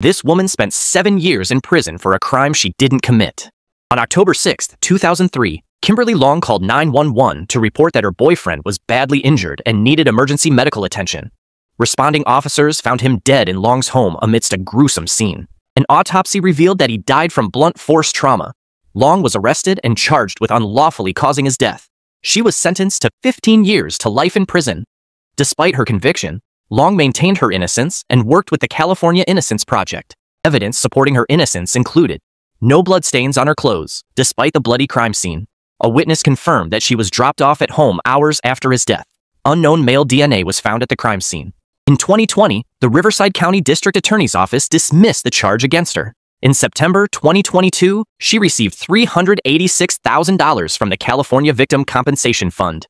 This woman spent 7 years in prison for a crime she didn't commit. On October 6, 2003, Kimberly Long called 911 to report that her boyfriend was badly injured and needed emergency medical attention. Responding officers found him dead in Long's home amidst a gruesome scene. An autopsy revealed that he died from blunt force trauma. Long was arrested and charged with unlawfully causing his death. She was sentenced to 15 years to life in prison. Despite her conviction, Long maintained her innocence and worked with the California Innocence Project. Evidence supporting her innocence included no bloodstains on her clothes, despite the bloody crime scene. A witness confirmed that she was dropped off at home hours after his death. Unknown male DNA was found at the crime scene. In 2020, the Riverside County District Attorney's Office dismissed the charge against her. In September 2022, she received $386,000 from the California Victim Compensation Fund.